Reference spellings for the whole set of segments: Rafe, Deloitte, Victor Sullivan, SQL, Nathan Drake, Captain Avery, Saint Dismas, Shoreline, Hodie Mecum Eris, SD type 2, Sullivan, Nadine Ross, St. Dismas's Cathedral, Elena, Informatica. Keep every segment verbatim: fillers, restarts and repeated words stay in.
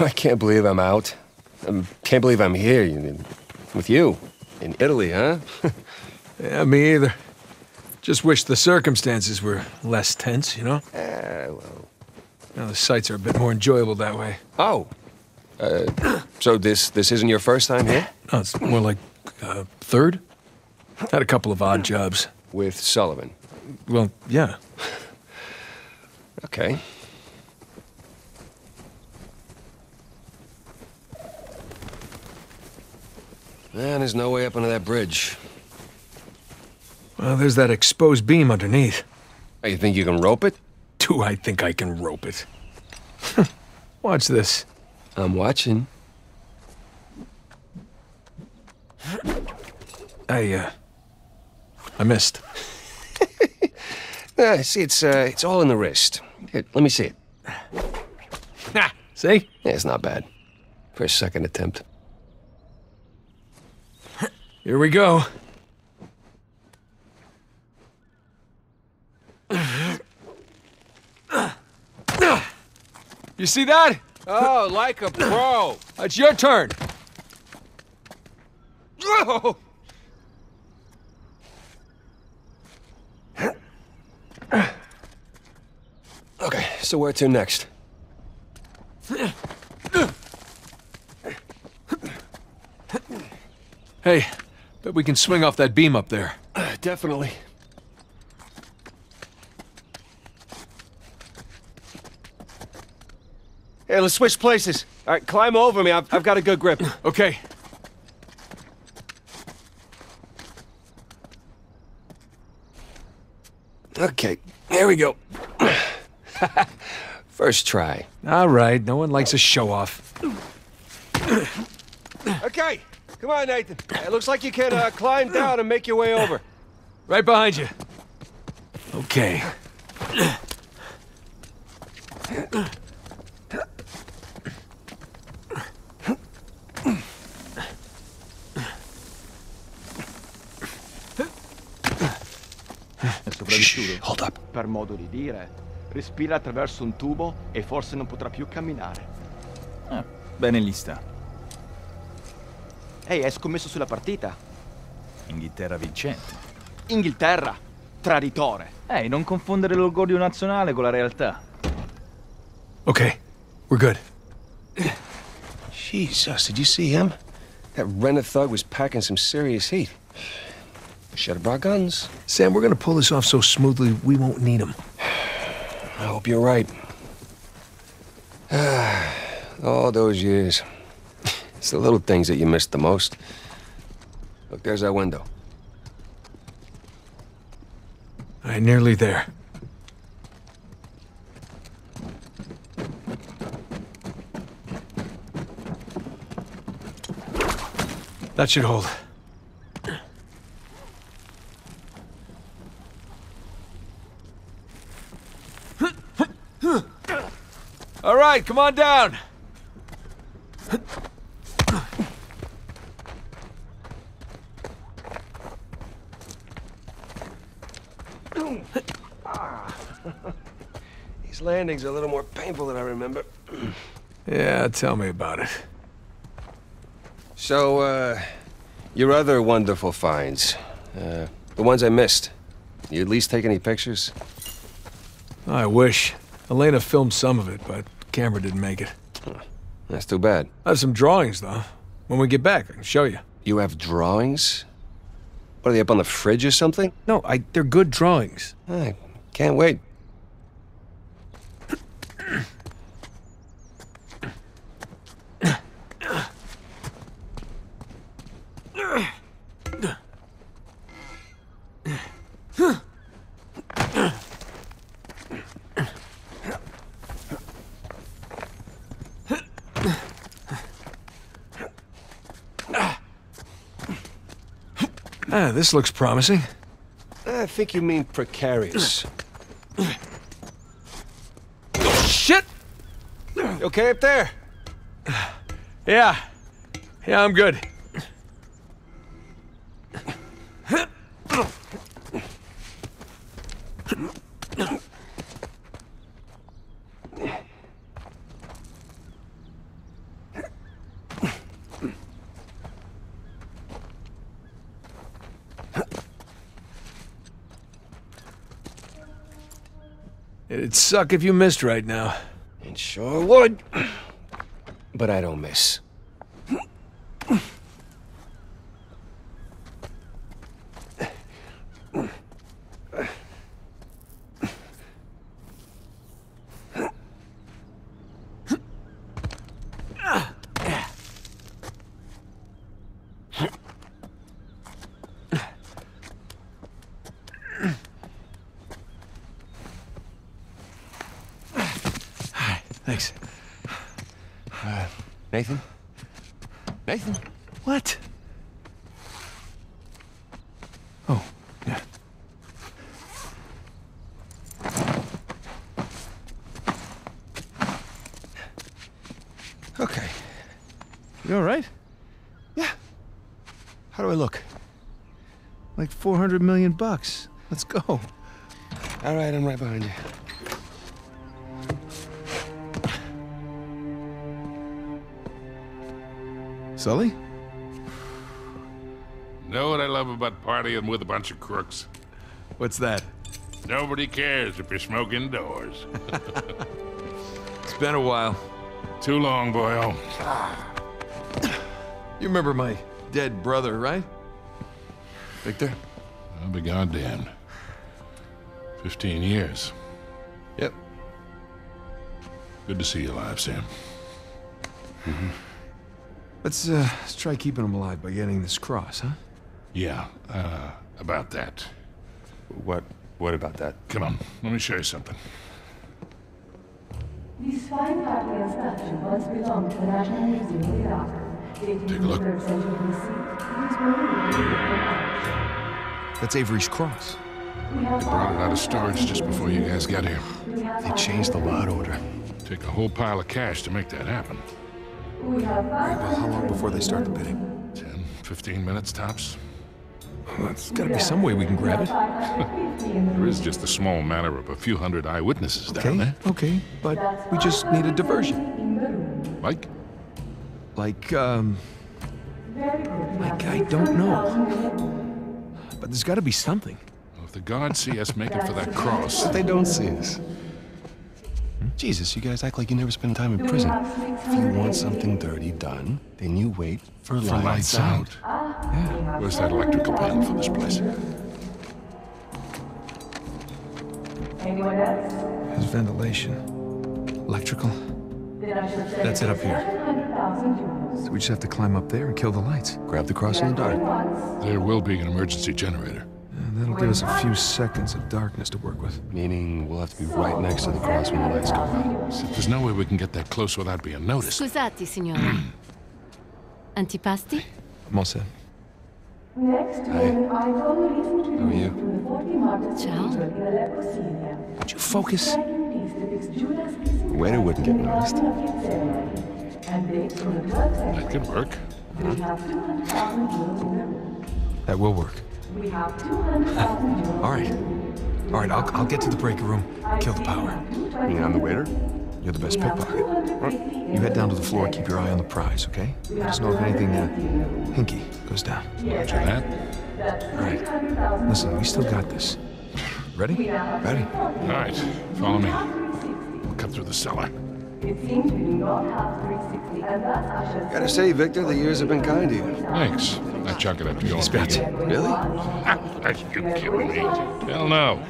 I can't believe I'm out. I can't believe I'm here with you in Italy, huh? Yeah, me either. Just wish the circumstances were less tense, you know? Eh, uh, well... You know, the sights are a bit more enjoyable that way. Oh. Uh, so this this isn't your first time here? No, it's more like uh, third. Had a couple of odd jobs. With Sullivan? Well, yeah. Okay. Man, there's no way up under that bridge. Well, there's that exposed beam underneath. You think you can rope it? Do I think I can rope it? Watch this. I'm watching. I, uh... I missed. uh, see, it's, uh, it's all in the wrist. Here, let me see it. Ha! See? Yeah, it's not bad. For a second attempt. Here we go. You see that? Oh, like a pro. It's your turn. Whoa! Okay, so where to next? Hey, bet we can swing off that beam up there. Uh, definitely. Hey, let's switch places. All right, climb over me. I've, I've got a good grip. Okay. Okay, there we go. First try. All right, no one likes a show-off. Okay, come on, Nathan. It looks like you can uh, climb down and make your way over. Right behind you. Okay. Shh, hold up. Per modo di dire, respira attraverso un tubo e forse non potrà più camminare. Ah, bene lì sta. Ehi, hey, hai scommesso sulla partita? Inghilterra vincente. Inghilterra, traditore. Ehi, hey, non confondere l'orgoglio nazionale con la realtà. Okay, we're good. Jesus, did you see him? That Renner thug was packing some serious heat. We should have brought guns. Sam, we're gonna pull this off so smoothly we won't need them. I hope you're right. All those years. It's the little things that you miss the most. Look, there's that window. All right, nearly there. That should hold. All right, come on down. These landings are a little more painful than I remember. Yeah, tell me about it. So, uh, your other wonderful finds, uh, the ones I missed, you at least take any pictures? I wish. Elena filmed some of it, but the camera didn't make it. Huh. That's too bad. I have some drawings, though. When we get back, I can show you. You have drawings? What, are they up on the fridge or something? No, I, they're good drawings. I can't wait. Ah, this looks promising. I think you mean precarious. Shit! You okay up there? Yeah. Yeah, I'm good. It'd suck if you missed right now. It sure would. But I don't miss. Thanks. Uh, Nathan? Nathan? What? Oh, yeah. Okay. You all right? Yeah. How do I look? Like four hundred million bucks. Let's go. All right, I'm right behind you. Sully? Know what I love about partying with a bunch of crooks? What's that? Nobody cares if you smoke indoors. It's been a while. Too long, boyo. You remember my dead brother, right? Victor? I'll be goddamn. Fifteen years. Yep. Good to see you alive, Sam. Mm-hmm. Let's, uh, let's try keeping him alive by getting this cross, huh? Yeah, uh, about that. What, what about that? Come on, let me show you something. These fine Parthian statues once belonged to the National Museum of Iraq. Take a look. That's Avery's cross. They brought it out of storage just before you guys got here. They changed the lot order. Take a whole pile of cash to make that happen. All right, well, how long before they start the bidding? Ten, fifteen minutes tops. Well, there's gotta be some way we can grab it. There is just a small matter of a few hundred eyewitnesses okay, down there. Okay, but we just need a diversion. Like? Like, um... like, I don't know. But there's gotta be something. Well, if the guards see us making for that cross... But they don't see us. Jesus, you guys act like you never spend time in prison. If you want something dirty done, then you wait for, for lights, lights out. out. Yeah. Where's that electrical panel for this place? Anyone else? There's ventilation. Electrical. That's it up here. So we just have to climb up there and kill the lights. Grab the cross in the dark. There will be an emergency generator. That'll give us a few seconds of darkness to work with. Meaning we'll have to be right next to the cross when the lights go out. So there's no way we can get that close without being noticed. Scusate, signora. Antipasti? I'm all set. Next, hi. How are you? Ciao. Would you focus? The waiter wouldn't get noticed. That could work. That will work. We have two hundred thousand. All right. All right, I'll, I'll get to the breaker room, kill the power. You mean I'm the waiter? You're the best pickpocket. Right. You head down to the floor, keep your eye on the prize, okay? Let us know if anything uh, hinky goes down. Roger that. All right. Listen, we still got this. Ready? Ready. All right, follow me. We'll cut through the cellar. It seems we do not have three sixty, and that's Asha's... Gotta say, Victor, the years have been kind to you. Thanks. I chuck it up to you all. Really? Are you kidding me? Hell no.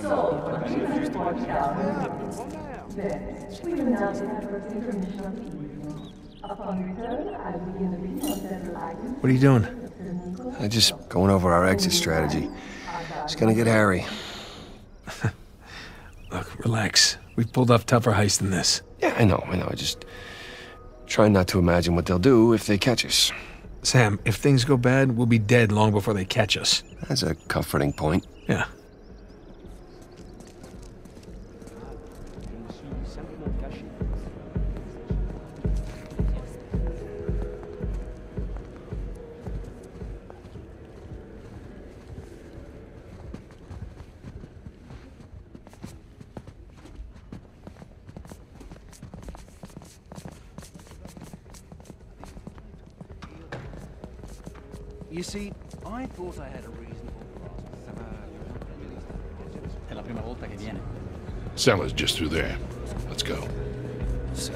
So, we have four thousand. Next, we will now get the first information on the evening. Upon return, I will begin the reading on several items. What are you doing? I'm just going over our exit strategy. It's gonna get hairy. Look, relax. We've pulled off tougher heists than this. Yeah, I know, I know. I just try not to imagine what they'll do if they catch us. Sam, if things go bad, we'll be dead long before they catch us. That's a comforting point. Yeah. You see, I thought I had a reasonable grasp. Cellar's just through there. Let's go. So,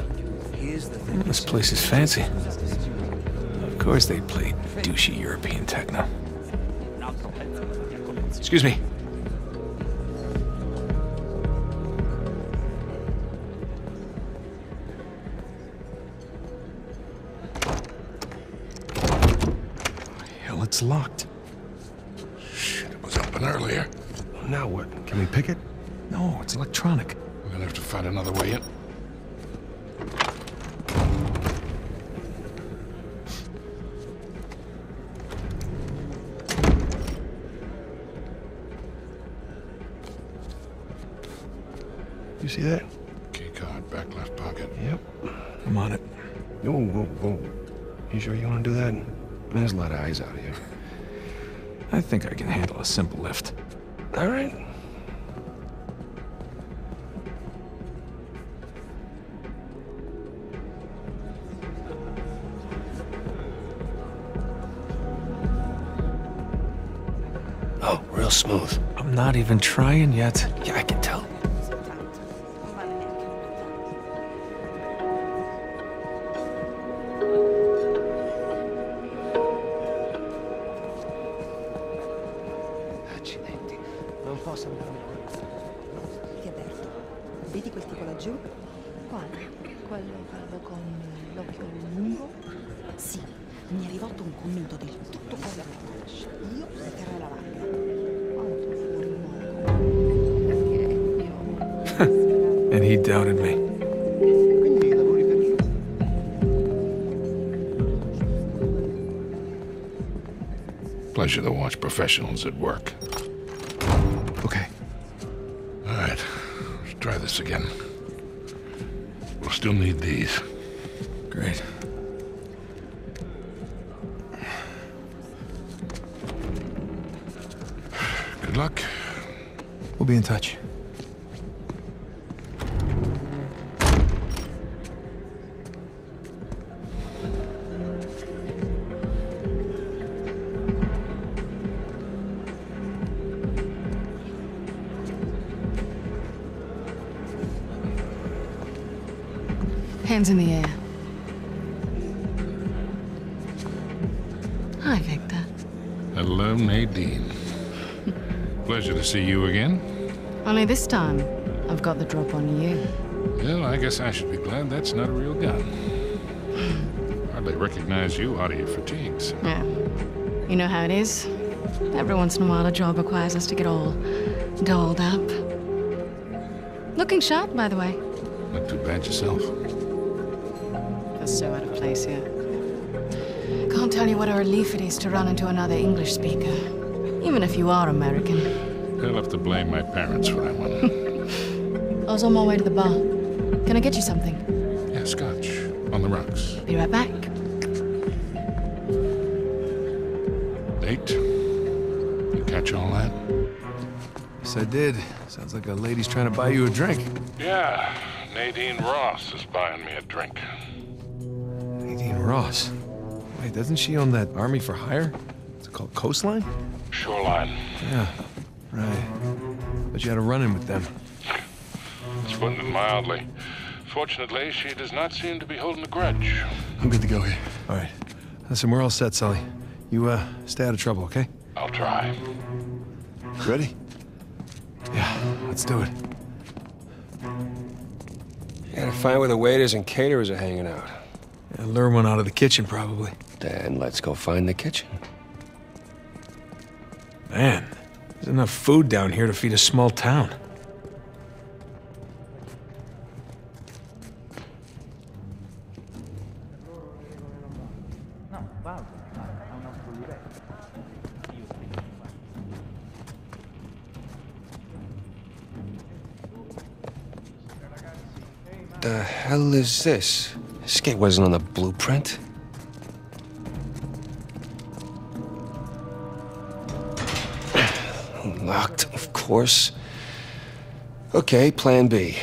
here's the thing. This place is fancy. Of course they play douchey European techno. Excuse me. Hell, it's locked. Shit, it was open earlier. Now what? Can we pick it? No, it's electronic. We're gonna have to find another way in. You see that? Key card, back left pocket. Yep. I'm on it. Whoa, whoa, whoa. You sure you want to do that? There's a lot of eyes out here. I think I can handle a simple lift. All right. Oh, real smooth. I'm not even trying yet. Yeah, I can tell. And he doubted me. Pleasure to watch professionals at work. Okay. All right, let's try this again. We'll still need these. Great. Good luck. We'll be in touch. Hands in the air. Hi, Victor. Hello, Nadine. Pleasure to see you again. Only this time, I've got the drop on you. Well, I guess I should be glad that's not a real gun. Hardly recognize you out of your fatigues. Yeah. You know how it is. Every once in a while, a job requires us to get all dolled up. Looking sharp, by the way. Not too bad yourself. So out of place here. Can't tell you what a relief it is to run into another English speaker, even if you are American. I'll have to blame my parents for that one. I was on my way to the bar. Can I get you something? Yeah, scotch. On the rocks. Be right back. Date? You catch all that? Yes, I did. Sounds like a lady's trying to buy you a drink. Yeah, Nadine Ross is buying me a drink. Ross. Wait, doesn't she own that Army for Hire? It's called Coastline? Shoreline. Yeah, right. But you had a run-in with them. It's putting it mildly. Fortunately, she does not seem to be holding a grudge. I'm good to go here. All right. Listen, we're all set, Sully. You, uh, stay out of trouble, okay? I'll try. Ready? Yeah, let's do it. You gotta find where the waiters and caterers are hanging out. Yeah, lure one out of the kitchen, probably. Then let's go find the kitchen. Man, there's enough food down here to feed a small town. The hell is this? This gate wasn't on the blueprint. Locked, of course. Okay, plan B.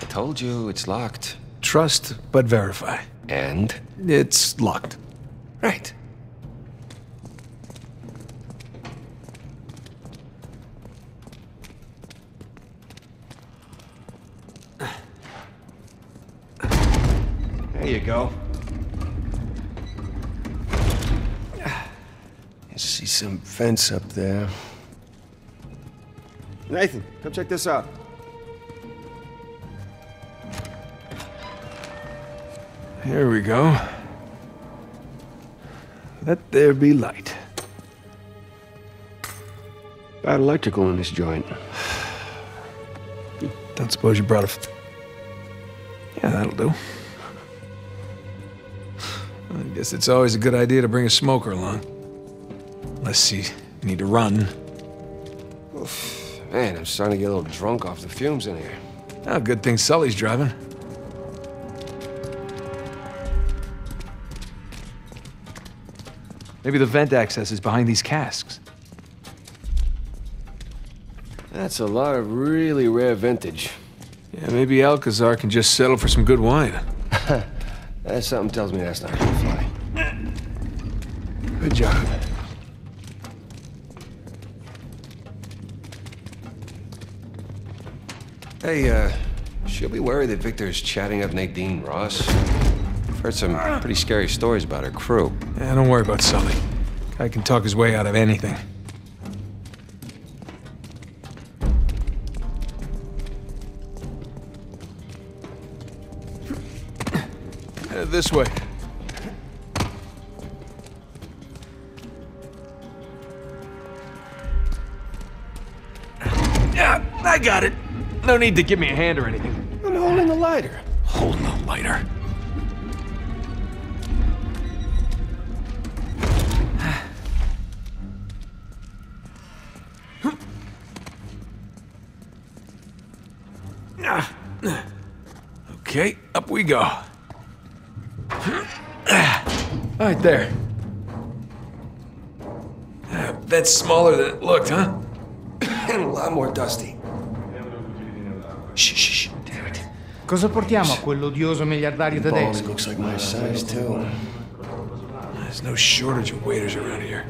I told you, it's locked. Trust, but verify. And? It's locked. Right. go. I see some fence up there. Nathan, come check this out. Here we go. Let there be light. Bad electrical in this joint. Don't suppose you brought a... Yeah, that'll do. I guess it's always a good idea to bring a smoker along. Unless you need to run. Oof. Man, I'm starting to get a little drunk off the fumes in here. Oh, good thing Sully's driving. Maybe the vent access is behind these casks. That's a lot of really rare vintage. Yeah, maybe Alcazar can just settle for some good wine. That's something tells me that's not gonna fly. Good job. Hey, uh, should we worry that Victor is chatting up Nadine Ross? I've heard some pretty scary stories about her crew. Yeah, don't worry about Sully. Guy can talk his way out of anything. This way. Yeah, I got it. No need to give me a hand or anything. I'm holding a lighter. Holding a lighter. Okay, up we go. Right there. Uh, that's smaller than it looked, huh? And a lot more dusty. Shh, shh, shh. Damn it. Cosa portiamo a quell'odioso miliardario tedesco? Looks like my size, too. There's no shortage of waiters around here.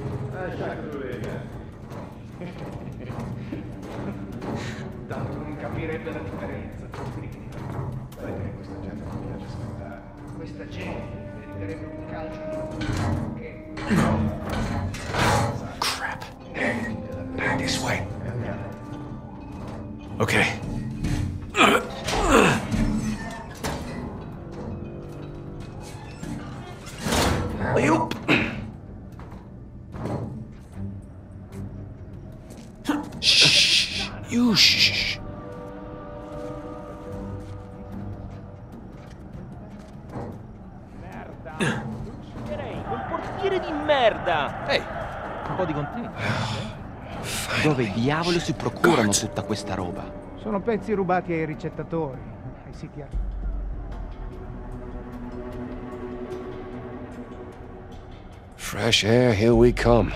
Crap. This way. Okay. Shh. You shh. Hey. Un po' di contento. Dove diavolo si procurano tutta questa roba? Sono pezzi rubati ai ricettatori, ai siti. Fresh air, here we come.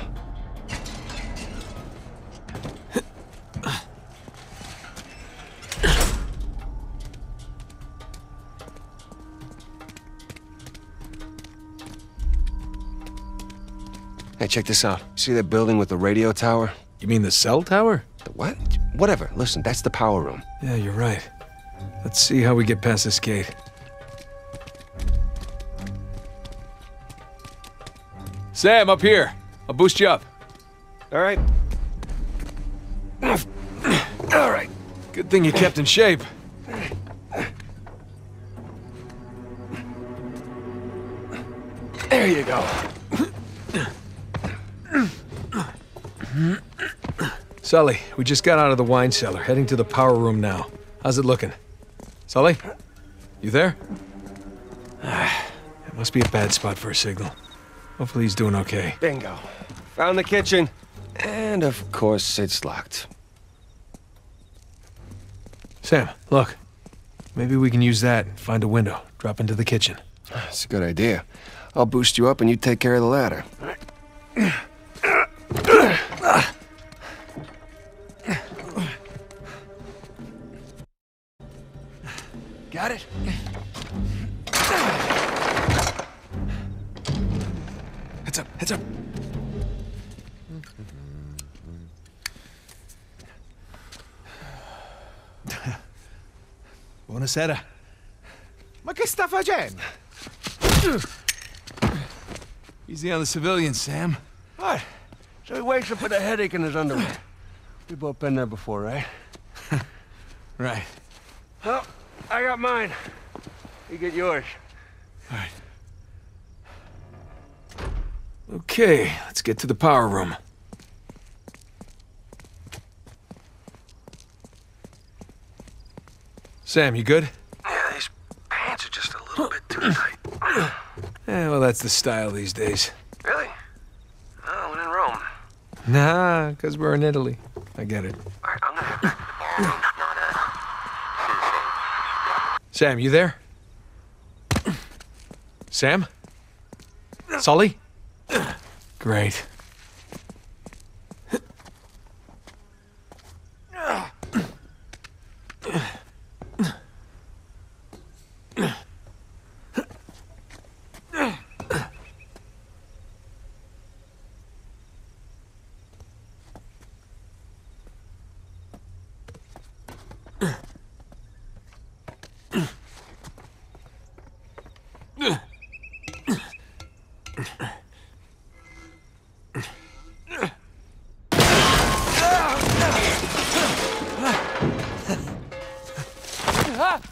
Hey, check this out. See that building with the radio tower? You mean the cell tower? The what? Whatever. Listen, that's the power room. Yeah, you're right. Let's see how we get past this gate. Sam, up here. I'll boost you up. All right. All right. Good thing you kept in shape. There you go. Sully, we just got out of the wine cellar, heading to the power room now. How's it looking? Sully? You there? Ah, that must be a bad spot for a signal. Hopefully he's doing okay. Bingo. Found the kitchen. And of course it's locked. Sam, look. Maybe we can use that and find a window. Drop into the kitchen. That's a good idea. I'll boost you up and you take care of the ladder. Got it? Heads up, heads up. Buonasera. Ma che sta facendo? Easy on the civilians, Sam. What? So he wakes up with a headache in his underwear. We've both been there before, right? Right. Well, I got mine. You get yours. All right. Okay, let's get to the power room. Sam, you good? Yeah, these pants are just a little bit too tight. Yeah, well, that's the style these days. Really? Oh, when in Rome. Nah, because we're in Italy. I get it. All right, I'm gonna have to borrow, not, uh... Sam, you there? Sam? Sully? Great.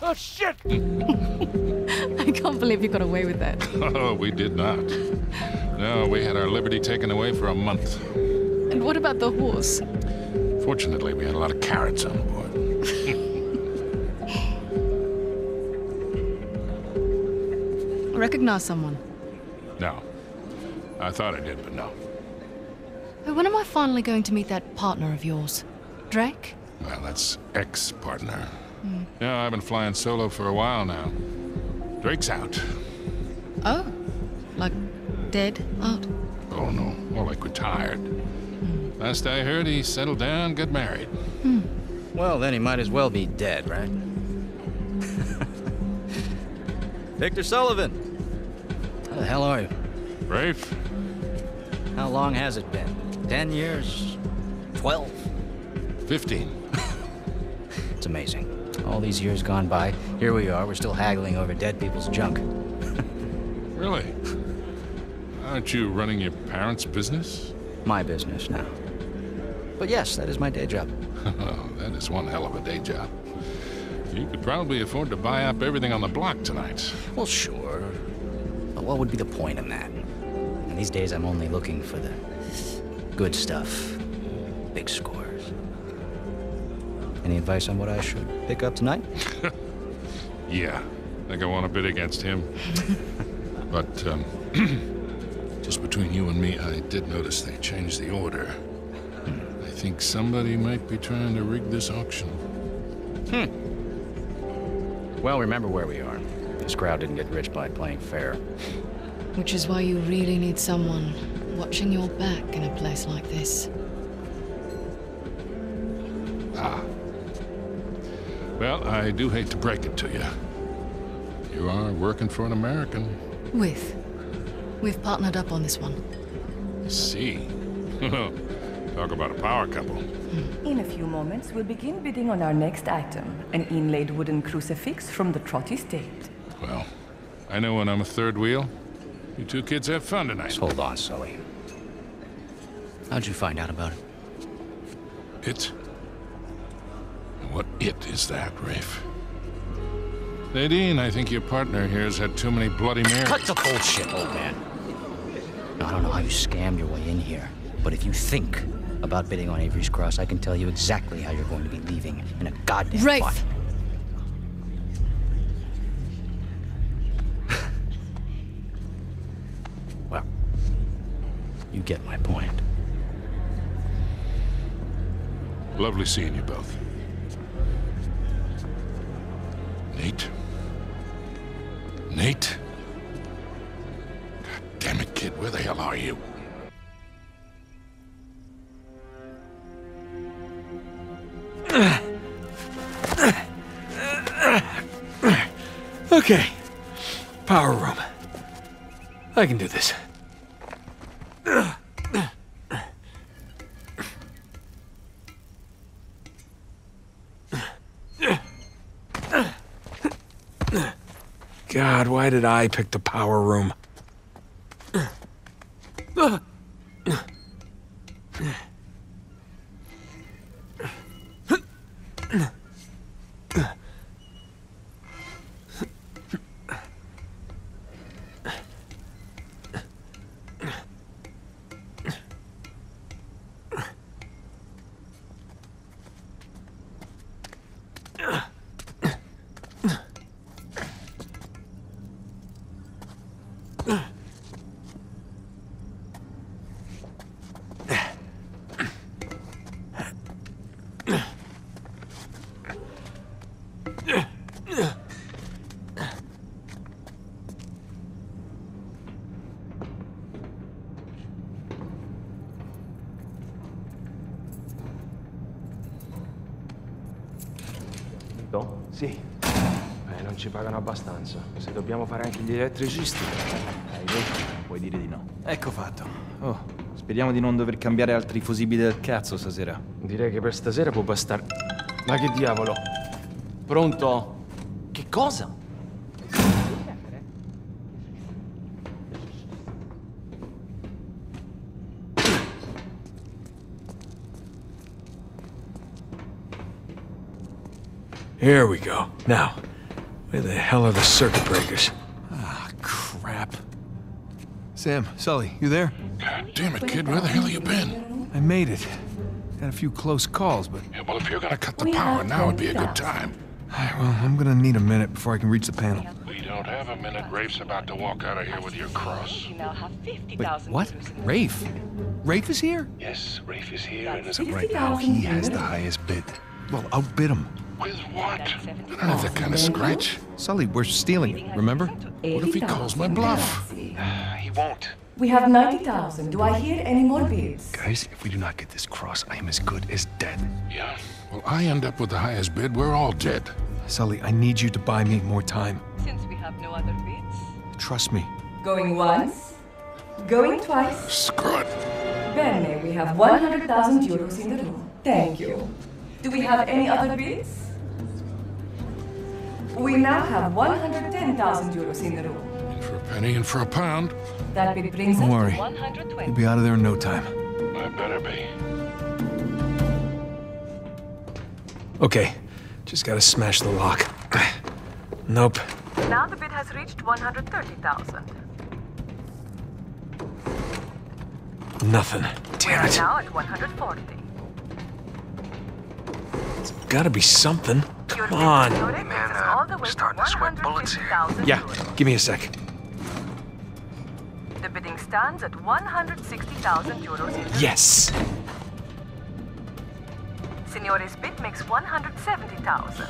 Oh, shit! I can't believe you got away with that. Oh, we did not. No, we had our liberty taken away for a month. And what about the horse? Fortunately, we had a lot of carrots on board. I recognize someone? No. I thought I did, but no. But when am I finally going to meet that partner of yours? Drake? Well, that's ex-partner. Mm. Yeah, I've been flying solo for a while now. Drake's out. Oh, like dead out? Oh no, more like retired. Mm. Last I heard, he settled down, got married. Mm. Well, then he might as well be dead, right? Victor Sullivan! How the hell are you? Rafe? How long has it been? Ten years? Twelve? Fifteen. It's amazing. All these years gone by, here we are, we're still haggling over dead people's junk. Really? Aren't you running your parents' business? My business now. But yes, that is my day job. Oh, that is one hell of a day job. You could probably afford to buy up everything on the block tonight. Well, sure. But what would be the point in that? And these days I'm only looking for the good stuff. Big scores. Any advice on what I should pick up tonight? Yeah, I think I want to bid against him. But um, just between you and me, I did notice they changed the order. Hmm. I think somebody might be trying to rig this auction. Hmm. Well, remember where we are. This crowd didn't get rich by playing fair. Which is why you really need someone watching your back in a place like this. Ah. Well, I do hate to break it to you. You are working for an American. With. We've partnered up on this one. I see. Talk about a power couple. Mm. In a few moments, we'll begin bidding on our next item, an inlaid wooden crucifix from the Trotty State. Well, I know when I'm a third wheel. You two kids have fun tonight. Just hold on, Sully. How'd you find out about it? It? What it is that, Rafe? Nadine, I think your partner here's had too many Bloody Marys. Cut the bullshit, old man. I don't know how you scammed your way in here, but if you think about bidding on Avery's Cross, I can tell you exactly how you're going to be leaving in a goddamn Rafe. Body. Well, you get my point. Lovely seeing you both. Nate? Nate? God damn it, kid, where the hell are you? Okay. Power room. I can do this. God, why did I pick the power room? Sì, beh, non ci pagano abbastanza. Se dobbiamo fare anche gli elettricisti, hai detto, puoi dire di no. Ecco fatto. Oh, speriamo di non dover cambiare altri fusibili del cazzo stasera. Direi che per stasera può bastare. Ma che diavolo? Pronto? Che cosa? Here we go. Now, where the hell are the circuit breakers? Ah, crap. Sam, Sully, you there? God damn it, kid. Where the hell have you been? I made it. Had a few close calls, but... Yeah, well, if you're gonna cut the power, now would be a good time. Alright, well, I'm gonna need a minute before I can reach the panel. We don't have a minute. Rafe's about to walk out of here with your cross. Wait, what? Rafe? Rafe is here? Yes, Rafe is here, and as of right now, he has the highest bid. Well, outbid him. With what? I don't have that kind of scratch. Sully, we're stealing it, remember? What if he calls my bluff? He won't. We have ninety thousand. Do I hear any more bids? Guys, if we do not get this cross, I am as good as dead. Yeah. Well, I end up with the highest bid. We're all dead. Sully, I need you to buy me more time. Since we have no other bids? Trust me. Going once. Going twice. Screw it. Bene, we have one hundred thousand euros in the room. Thank you. Do we have any other bids? We now have one hundred ten thousand euros in the room. And for a penny and for a pound. That bid brings us to one hundred twenty. You'll be out of there in no time. I better be. Okay, just gotta smash the lock. Nope. Now the bid has reached one hundred thirty thousand. Nothing. Damn it. We're now at one hundred forty. It's gotta be something. Come on. Man, uh, I'm starting to sweat bullets here. Yeah, give me a sec. The bidding stands at one hundred sixty thousand euros. Yes. Signore's bid makes one hundred seventy thousand.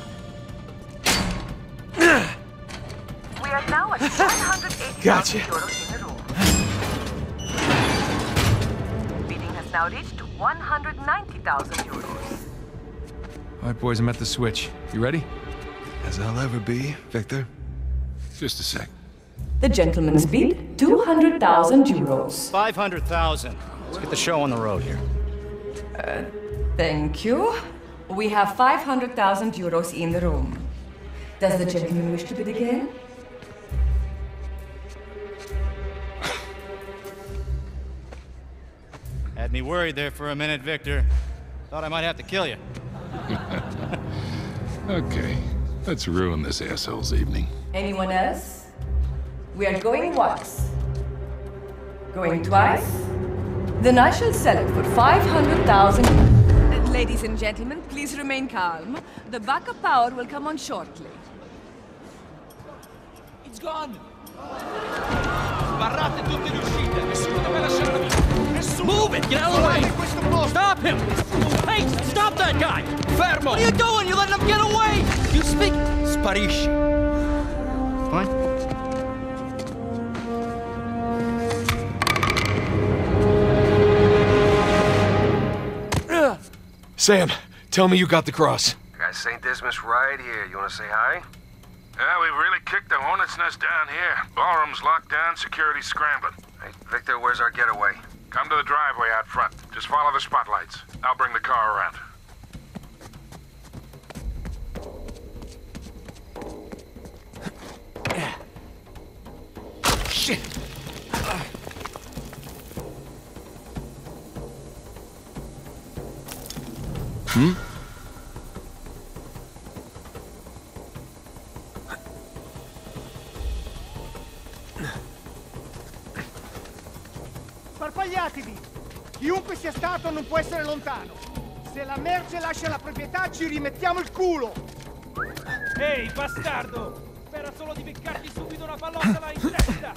We are now at one hundred eighty thousand gotcha. Euros in the room. Bidding has now reached one hundred ninety thousand euros. All right, boys, I'm at the switch. You ready? As I'll ever be, Victor. Just a sec. The gentleman's bid, two hundred thousand euros. five hundred thousand. Let's get the show on the road here. Uh, thank you. We have five hundred thousand euros in the room. Does the gentleman wish to bid again? Had me worried there for a minute, Victor. Thought I might have to kill you. Okay, let's ruin this asshole's evening. Anyone else? We are going once. Going twice? Then I shall sell it for five hundred thousand. Uh, ladies and gentlemen, please remain calm. The backup power will come on shortly. It's gone! Sbarrate tutte le uscite! Nessuno deve lasciarmi! Nessuno! Move it! Get out of the way! Stop him! Hey, stop that guy! Fermo! What are you doing? You're letting him get away! You speak Sparish. Fine. Sam, tell me you got the cross. Got Saint Dismas right here. You want to say hi? Yeah, we've really kicked the hornet's nest down here. Ballroom's locked down, security's scrambling. Hey, Victor, where's our getaway? Come to the driveway out front. Just follow the spotlights. I'll bring the car around. Hmm? Sparpagliatevi! Chiunque sia stato non può essere lontano! Se la merce lascia la proprietà ci rimettiamo il culo! Ehi, hey, bastardo! Spera solo di beccarti subito una pallotta là in testa!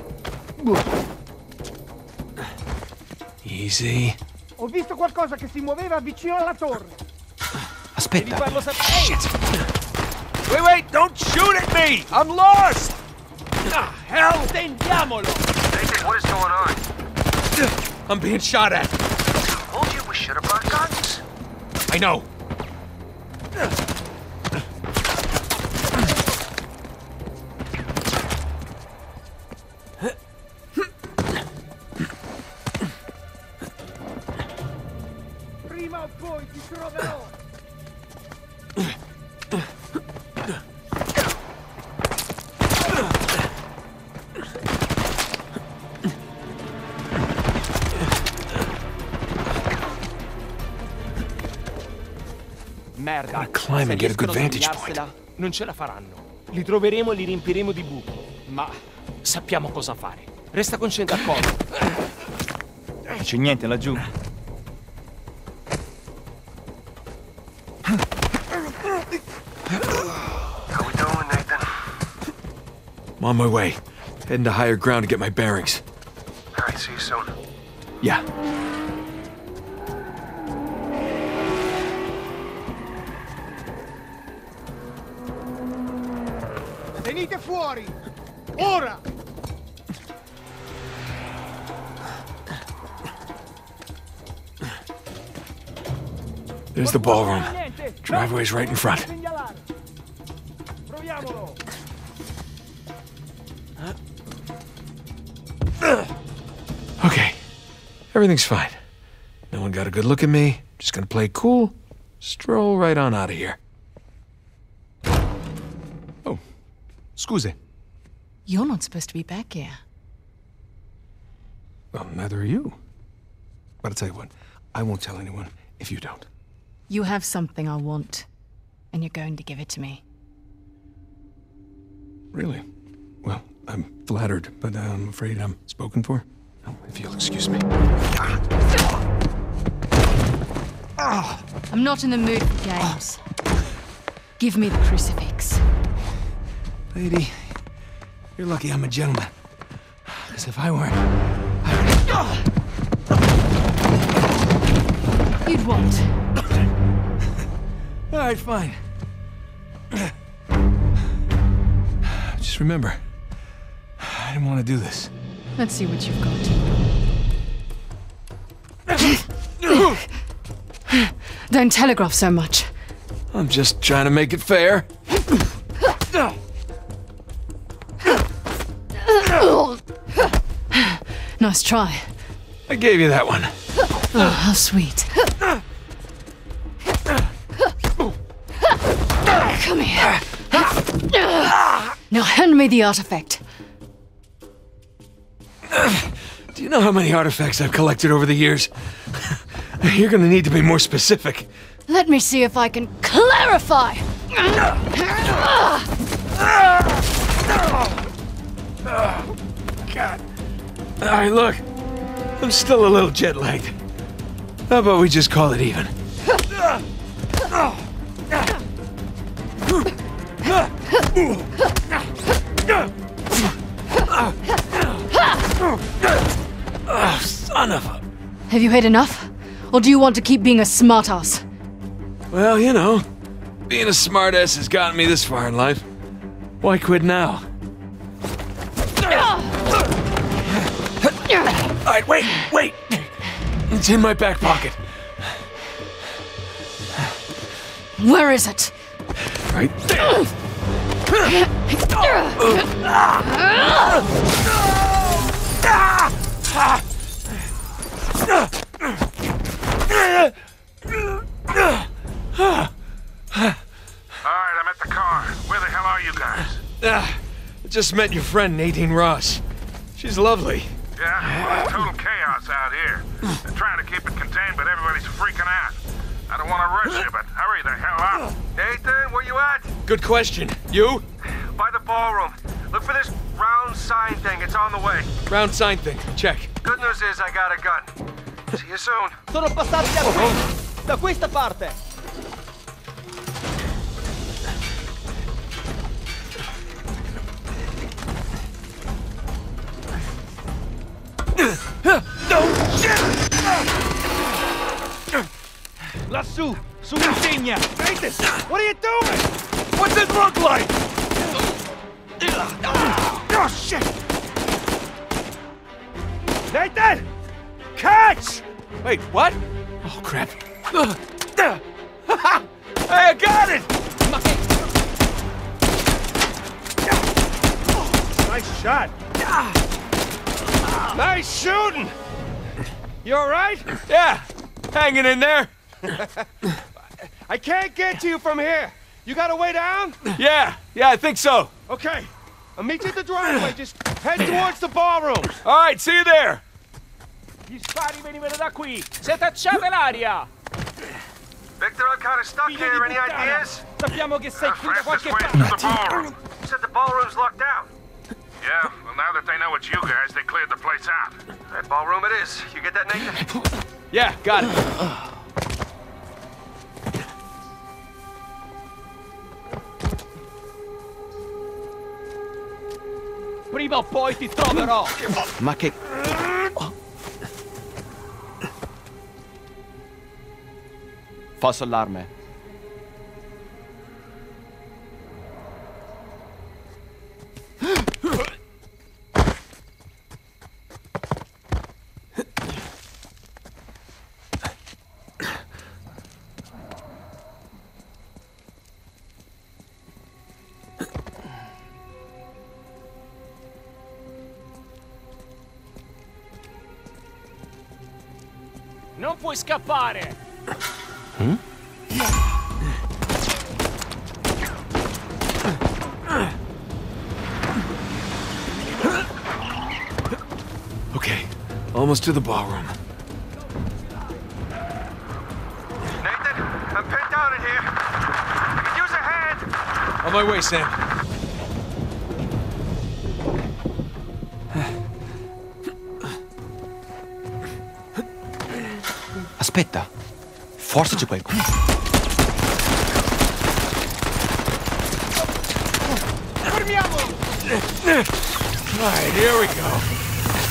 Easy. Ho visto qualcosa che si muoveva vicino alla torre. Aspetta. Shit. Wait, wait, don't shoot at me! I'm lost! Ah, hell! Tendiamolo! Nathan, what is going on? I'm being shot at. I told you we should have brought guns. I know. Merda, se riescono a tagliarsela, non ce la faranno. Li troveremo e li riempiremo di buchi. Ma sappiamo cosa fare. Resta concentrato. Non c'è niente laggiù. I'm on my way. Heading to higher ground to get my bearings. All right, see you soon. Yeah. Venite fuori! Ora! There's the ballroom. Driveway's right in front. Okay, everything's fine. No one got a good look at me. Just gonna play cool, stroll right on out of here. Oh, excuse. You're not supposed to be back here. Well, neither are you. But I'll tell you what, I won't tell anyone if you don't. You have something I want, and you're going to give it to me. Really? Well, I'm flattered, but I'm afraid I'm spoken for. Oh, if you'll excuse me. I'm not in the mood for games. Give me the crucifix. Lady, you're lucky I'm a gentleman. Because if I weren't, I would... You'd what? All right, fine. Just remember, I didn't want to do this. Let's see what you've got. Don't telegraph so much. I'm just trying to make it fair. Nice try. I gave you that one. Oh, how sweet. Come here. Now hand me the artifact. Do you know how many artifacts I've collected over the years? You're gonna need to be more specific. Let me see if I can clarify! God. Alright, look. I'm still a little jet-lagged. How about we just call it even? Oh, son of a... Have you had enough? Or do you want to keep being a smartass? Well, you know, being a smartass has gotten me this far in life. Why quit now? All right, wait, wait! It's in my back pocket. Where is it? Right there. Alright, I'm at the car. Where the hell are you guys? Uh, I just met your friend, Nadine Ross. She's lovely. Yeah? Well, it's total chaos out here. They're trying to keep it contained, but everybody's freaking out. I don't want to rush you, but hurry the hell up. Nathan, where you at? Good question. You? By the ballroom. Look for this round sign thing. It's on the way. Round sign thing. Check. Good news is I got a gun. See you soon. Sono passati da qui. Da questa parte. No shit! Lassù, sull'insegna. What are you doing? What's it look like? Oh shit! Nathan! Catch! Wait, what? Oh, crap. I got it! Nice shot. Nice shooting! You all right? Yeah, hanging in there. I can't get to you from here. You got a way down? Yeah, yeah, I think so. Okay, I'll meet you at the driveway. Just head towards the ballroom. All right, see you there. Gli spari venivano da qui! Setacciate l'aria! Victor, I'm kind of stuck here. Any ideas? Sappiamo che sei qui da qualche parte. Said the ballroom's locked down. Yeah, well now that they know it's you guys, they cleared the place out. That ballroom it is. You get that, Nathan? Yeah, got it. Prima o poi ti troverò. Ma che... False alarme. Non puoi scappare. Hmm? Okay, almost to the ballroom. Nathan, I'm pinned down in here. I could use a hand. On my way, Sam. Aspetta. Forse c'è qualcuno. Fermiamo! All right, here we go.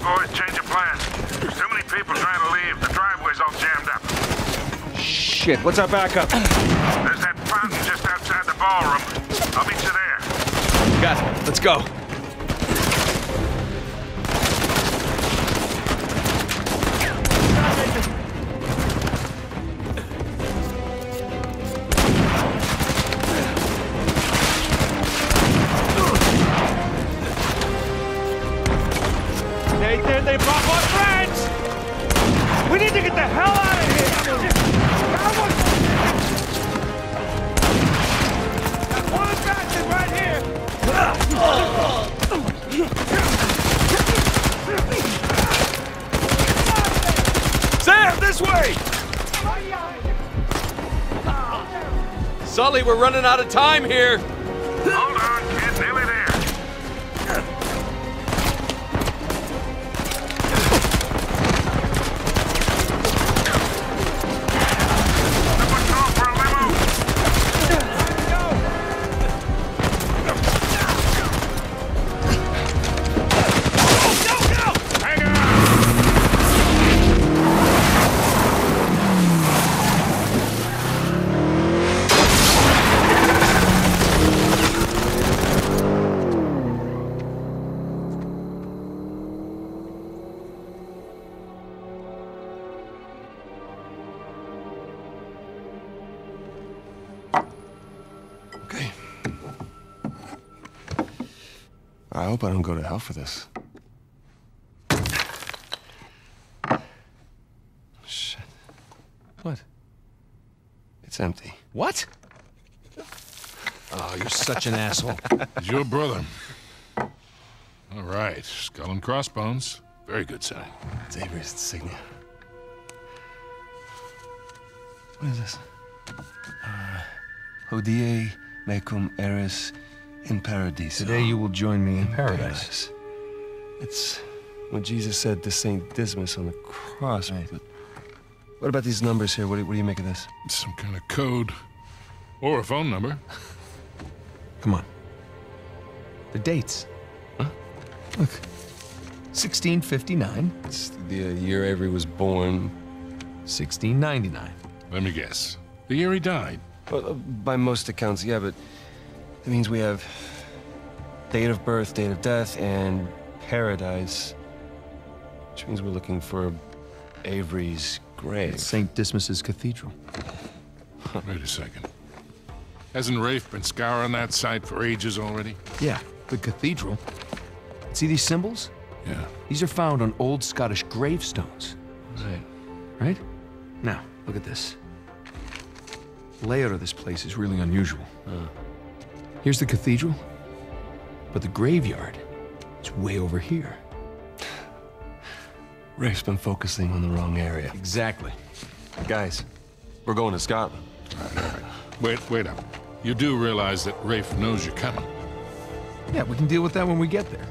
boys, change of plans. There's too many people trying to leave. The driveway's all jammed up. Shit, what's our backup? There's that fountain just outside the ballroom. I'll meet you there. Got it. Let's go. Sully, we're running out of time here! Hold on, kid. Nearly there. Someone call for a limo! No, no! Hang on! I hope I don't go to hell for this. Shit. What? It's empty. What? Oh, you're such an asshole. He's your brother. All right, skull and crossbones. Very good sign. It's Avery's insignia. What is this? Uh, Hodie Mecum Eris in Paradiso. Today you will join me in, in paradise. paradise. It's what Jesus said to Saint Dismas on the cross. Right. But what about these numbers here? What do, what do you make of this? It's some kind of code or a phone number. Come on. The dates. Huh? Look. sixteen fifty-nine. It's the uh, year Avery was born. sixteen ninety-nine. Let me guess. The year he died. Well, uh, by most accounts, yeah, but that means we have date of birth, date of death, and paradise. Which means we're looking for Avery's grave. It's Saint Dismas's Cathedral. Wait a second. Hasn't Rafe been scouring that site for ages already? Yeah, the cathedral. See these symbols? Yeah. These are found on old Scottish gravestones. Right. Right? Now, look at this. The layout of this place is really unusual. Uh. Here's the cathedral, but the graveyard is way over here. Rafe's been focusing on the wrong area. Exactly. Guys, we're going to Scotland. All right, all right. Wait, wait up. You do realize that Rafe knows you're coming. Yeah, we can deal with that when we get there.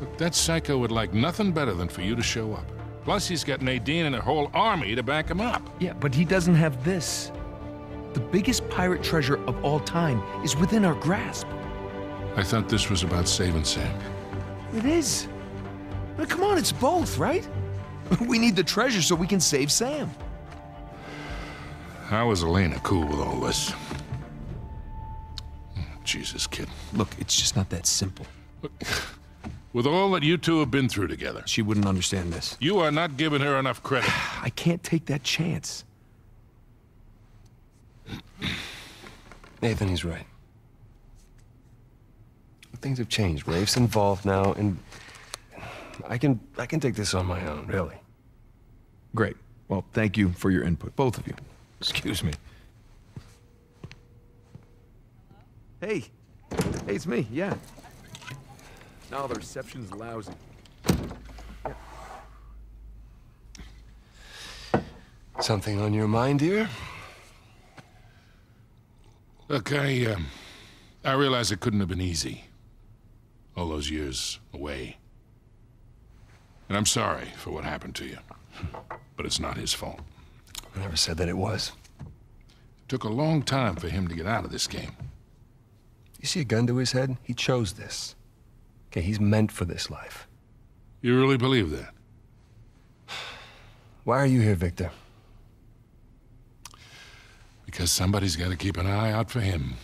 Look, that psycho would like nothing better than for you to show up. Plus, he's got Nadine and a whole army to back him up. Yeah, but he doesn't have this. The biggest pirate treasure of all time is within our grasp. I thought this was about saving Sam. It is. But come on, it's both, right? We need the treasure so we can save Sam. How is Elena cool with all this? Jesus, kid. Look, it's just not that simple. Look, with all that you two have been through together... She wouldn't understand this. You are not giving her enough credit. I can't take that chance. Nathan, he's right. Things have changed. Rafe's involved now, and... I can, I can take this on my own, really. Great. Well, thank you for your input, both of you. Excuse me. Hey. Hey, it's me, yeah. No, the reception's lousy. Yeah. Something on your mind, dear? Look, I, um... I realize it couldn't have been easy. All those years away. And I'm sorry for what happened to you. But it's not his fault. I never said that it was. It took a long time for him to get out of this game. You see a gun to his head? He chose this. Okay, he's meant for this life. You really believe that? Why are you here, Victor? Because somebody's got to keep an eye out for him.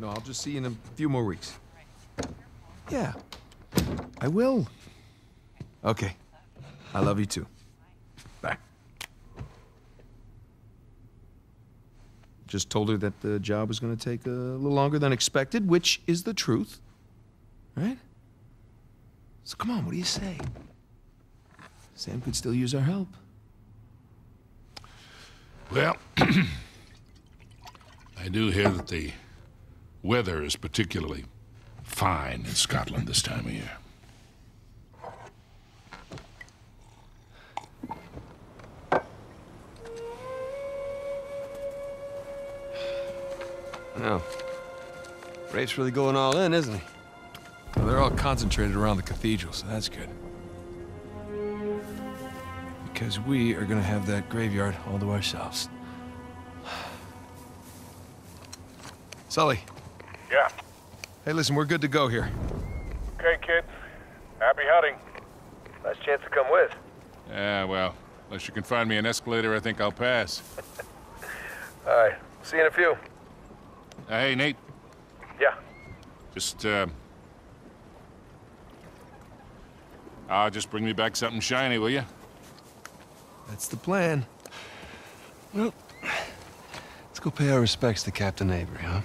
No, I'll just see you in a few more weeks. Yeah, I will. Okay, I love you too. Just told her that the job was going to take a little longer than expected, which is the truth, right? So come on, what do you say? Sam could still use our help. Well, I do hear that the weather is particularly fine in Scotland this time of year. No. Rafe's really going all in, isn't he? Well, they're all concentrated around the cathedral, so that's good. Because we are gonna have that graveyard all to ourselves. Sully. Yeah? Hey, listen, we're good to go here. Okay, kid. Happy hunting. Nice chance to come with. Yeah, well, unless you can find me an escalator, I think I'll pass. All right, see you in a few. Uh, hey, Nate. Yeah? Just, uh... Uh, just bring me back something shiny, will you? That's the plan. Well, let's go pay our respects to Captain Avery, huh?